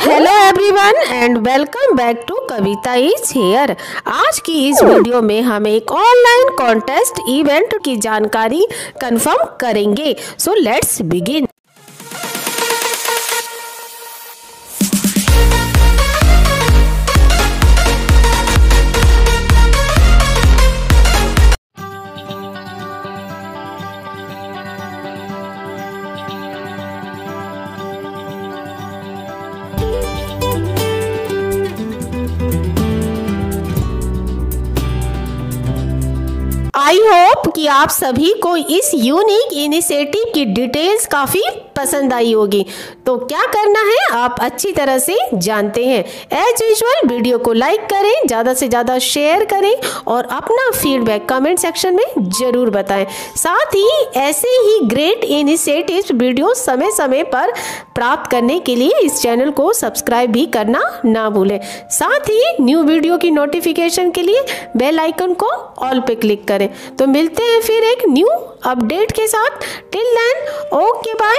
Hello everyone and welcome back to Kavita is here. आज की इस वीडियो में हम एक ऑनलाइन कॉन्टेस्ट इवेंट की जानकारी कंफर्म करेंगे। So let's begin. I hope कि आप सभी को इस यूनिक इनिशिएटिव की डिटेल्स काफ़ी पसंद आई होगी। तो क्या करना है आप अच्छी तरह से जानते हैं। एज यूजुअल वीडियो को लाइक करें, ज़्यादा से ज़्यादा शेयर करें और अपना फीडबैक कमेंट सेक्शन में ज़रूर बताएं। साथ ही ऐसे ही ग्रेट इनिशिएटिव्स वीडियो समय समय पर प्राप्त करने के लिए इस चैनल को सब्सक्राइब भी करना ना भूलें। साथ ही न्यू वीडियो की नोटिफिकेशन के लिए बेल आइकन को ऑल पे क्लिक करें। तो मिलते हैं फिर एक न्यू अपडेट के साथ। Till then okay bye.